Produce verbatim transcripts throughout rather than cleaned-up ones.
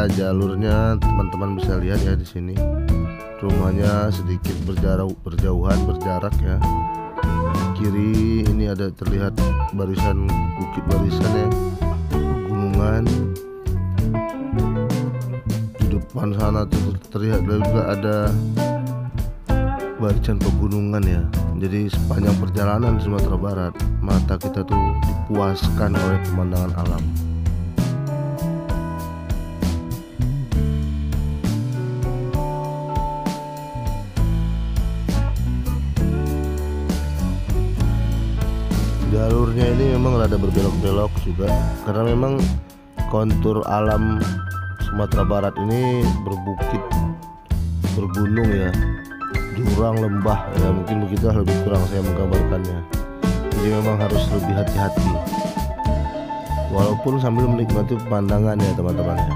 ada jalurnya, teman-teman bisa lihat ya di sini. Rumahnya sedikit berjarak, berjauhan, berjarak ya. Kiri ini ada terlihat barisan bukit barisan ya, pegunungan. Di depan sana terlihat juga ada barisan pegunungan ya. Jadi sepanjang perjalanan di Sumatera Barat, mata kita tuh dipuaskan oleh pemandangan alam. Jalurnya ini memang rada berbelok-belok juga, karena memang kontur alam Sumatera Barat ini berbukit, bergunung ya, jurang, lembah ya, mungkin begitu lebih kurang saya menggambarkannya. Jadi memang harus lebih hati-hati walaupun sambil menikmati pemandangan ya teman-teman ya.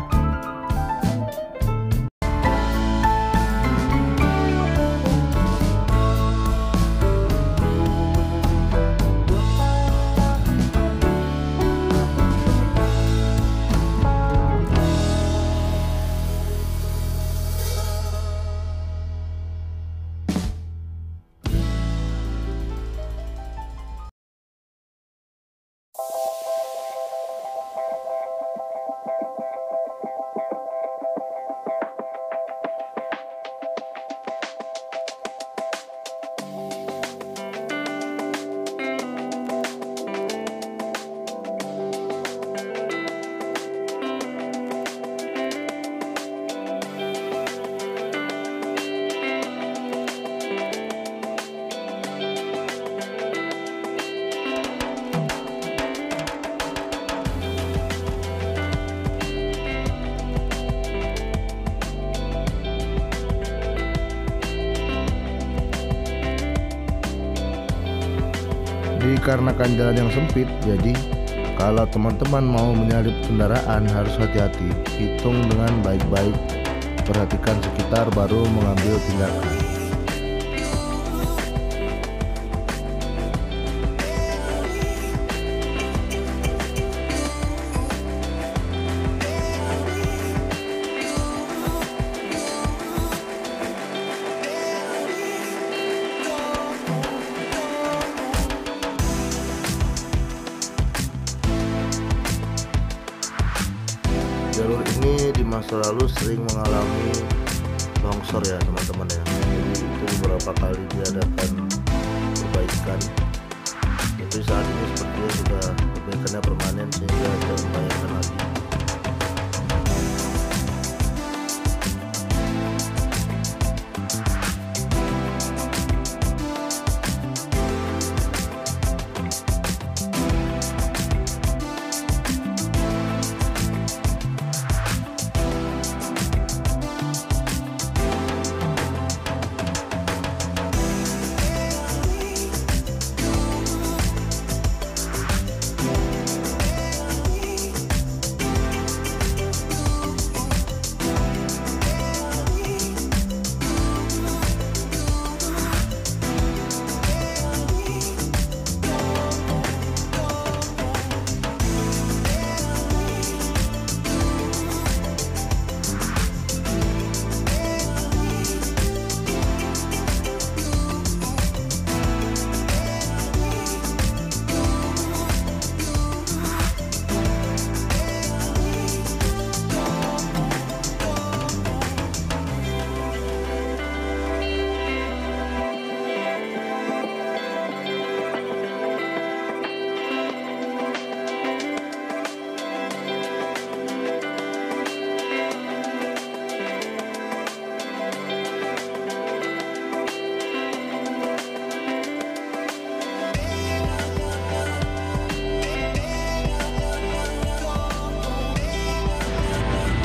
Dikarenakan jalan yang sempit, jadi kalau teman-teman mau menyalip kendaraan harus hati-hati, hitung dengan baik-baik, perhatikan sekitar baru mengambil tindakan. Jalur ini di masa lalu sering mengalami longsor ya teman-teman ya. Jadi itu beberapa kali diadakan perbaikan. Itu saat ini sepertinya sudah perbaikannya permanen sehingga tidak diupayakan lagi.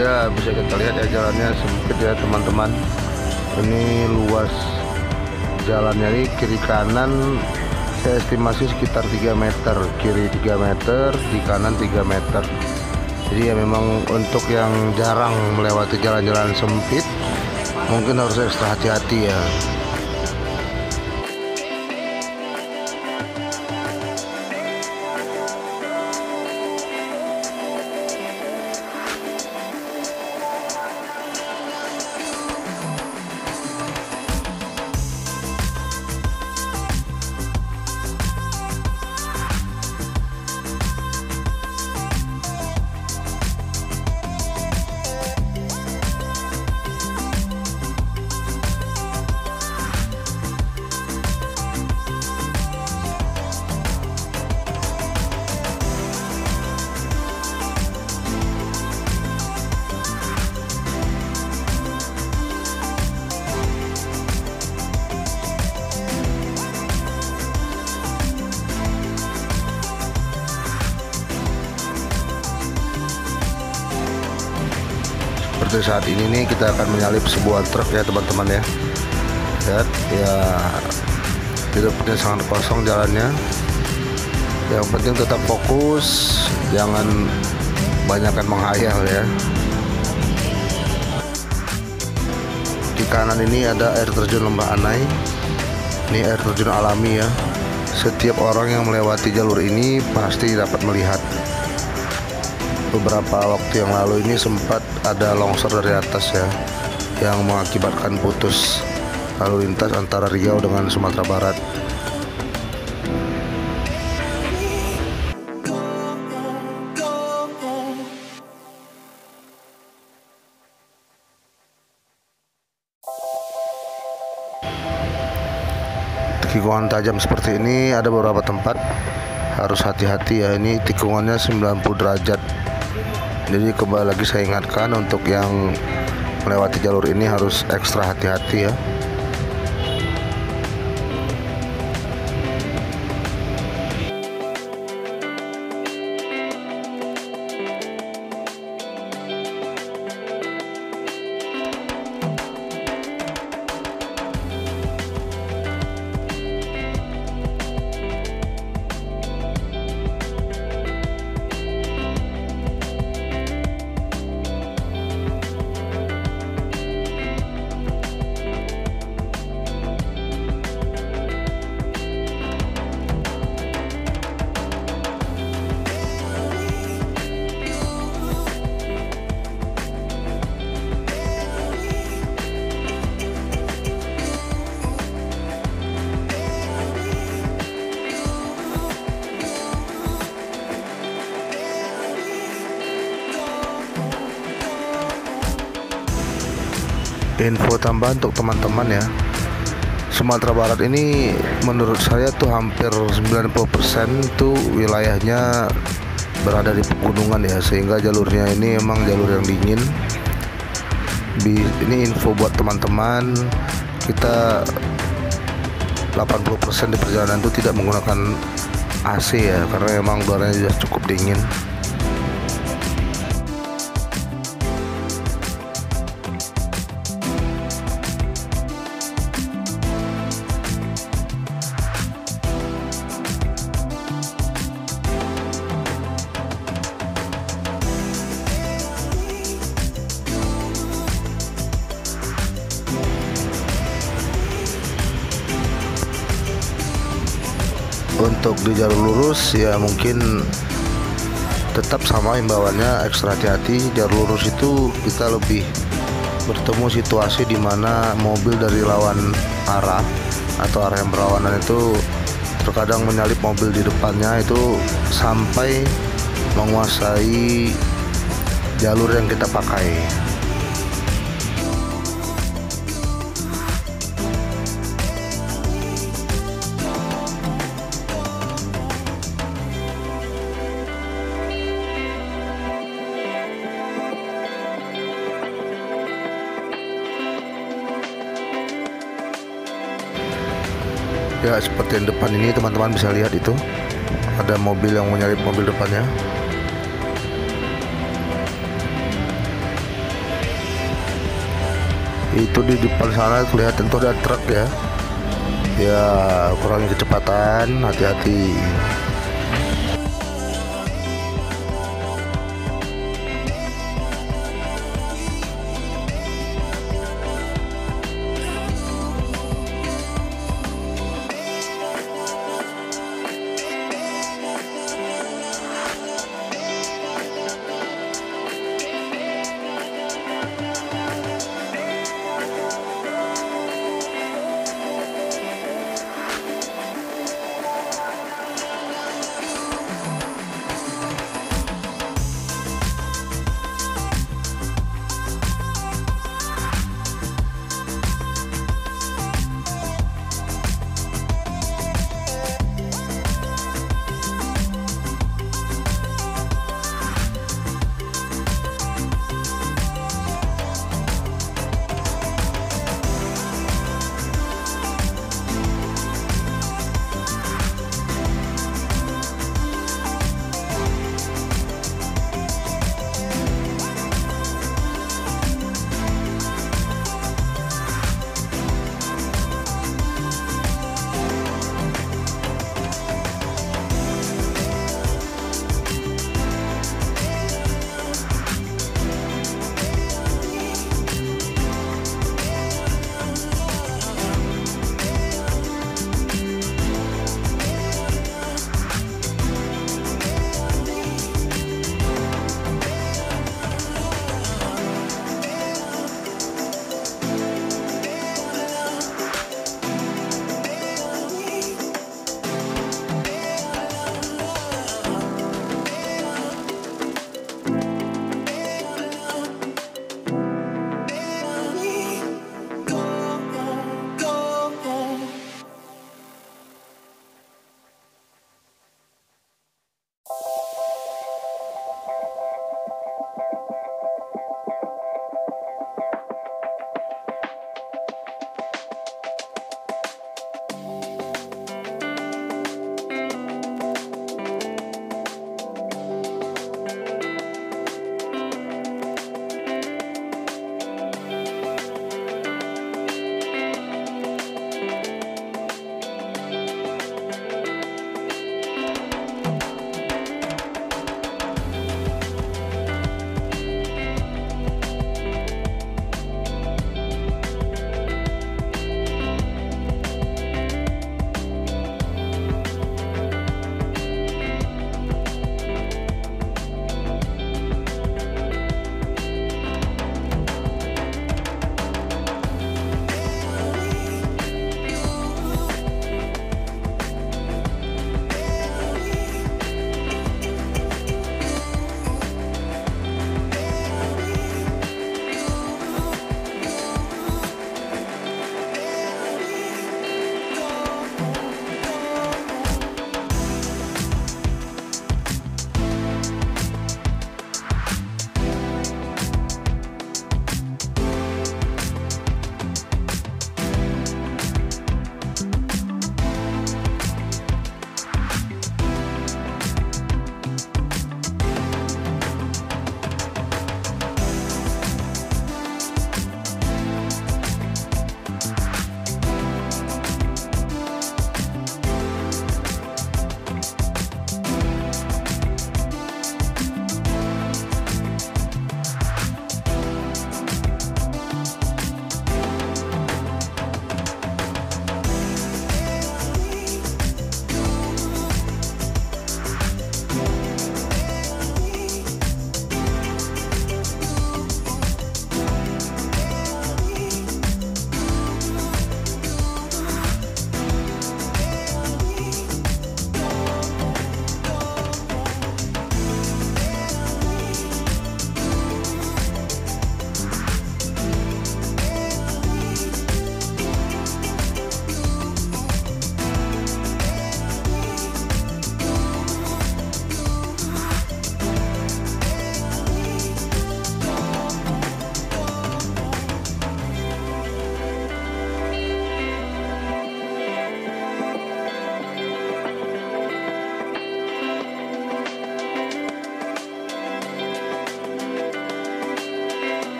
Ya, bisa kita lihat ya jalannya sempit ya teman-teman. Ini luas jalannya ini kiri kanan saya estimasi sekitar tiga meter, kiri tiga meter, di kanan tiga meter. Jadi ya memang untuk yang jarang melewati jalan-jalan sempit mungkin harus ekstra hati-hati ya. seperti saat ini nih kita akan menyalip sebuah truk ya teman-teman ya. Lihat ya, tidaknya sangat kosong jalannya. Yang penting tetap fokus, jangan banyakkan menghayal ya. Di kanan ini ada air terjun Lembah Anai. Ini air terjun alami ya. Setiap orang yang melewati jalur ini pasti dapat melihat. Beberapa waktu yang lalu ini sempat ada longsor dari atas ya, yang mengakibatkan putus lalu lintas antara Riau dengan Sumatera Barat. Tikungan tajam seperti ini ada beberapa tempat, harus hati-hati ya. Ini tikungannya sembilan puluh derajat. Jadi kembali lagi saya ingatkan untuk yang melewati jalur ini harus ekstra hati-hati ya. Info tambahan untuk teman-teman ya, Sumatera Barat ini menurut saya tuh hampir sembilan puluh persen tuh wilayahnya berada di pegunungan ya, sehingga jalurnya ini emang jalur yang dingin. Ini info buat teman-teman, kita delapan puluh persen di perjalanan itu tidak menggunakan A C ya, karena emang udaranya sudah cukup dingin. Untuk di jalur lurus ya mungkin tetap sama himbauannya, ekstra hati-hati. Jalur lurus itu kita lebih bertemu situasi di mana mobil dari lawan arah atau arah yang berlawanan itu terkadang menyalip mobil di depannya itu sampai menguasai jalur yang kita pakai. Ya seperti yang depan ini teman-teman bisa lihat itu ada mobil yang menyalip mobil depannya. Itu di depan sana kelihatan tuh ada truk ya. Ya kurangi kecepatan, hati-hati.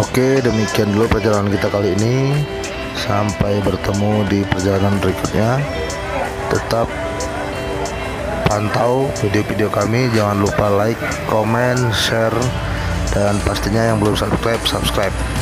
Oke, demikian dulu perjalanan kita kali ini. Sampai bertemu di perjalanan berikutnya. Tetap pantau video-video kami, jangan lupa like, komen, share, dan pastinya yang belum subscribe, subscribe.